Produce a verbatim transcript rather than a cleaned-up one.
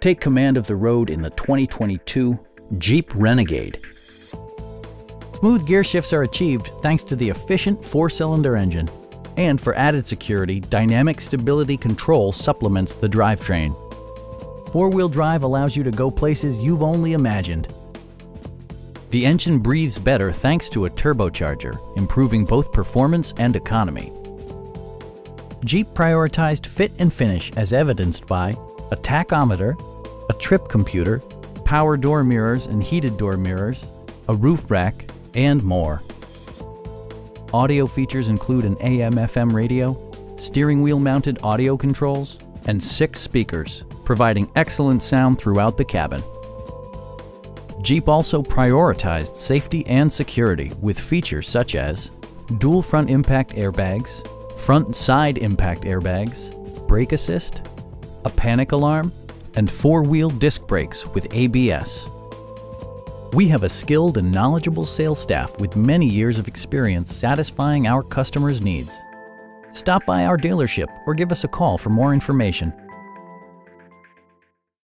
take command of the road in the twenty twenty-two Jeep Renegade. Smooth gear shifts are achieved thanks to the efficient four-cylinder engine. And for added security, dynamic stability control supplements the drivetrain. Four-wheel drive allows you to go places you've only imagined. The engine breathes better thanks to a turbocharger, improving both performance and economy. Jeep prioritized fit and finish as evidenced by a tachometer, a trip computer, power door mirrors and heated door mirrors, a roof rack, and more. Audio features include an A M F M radio, steering wheel mounted audio controls, and six speakers, providing excellent sound throughout the cabin. Jeep also prioritized safety and security with features such as dual front impact airbags, front and side impact airbags, brake assist, a panic alarm, and four-wheel disc brakes with A B S. We have a skilled and knowledgeable sales staff with many years of experience satisfying our customers' needs. Stop by our dealership or give us a call for more information.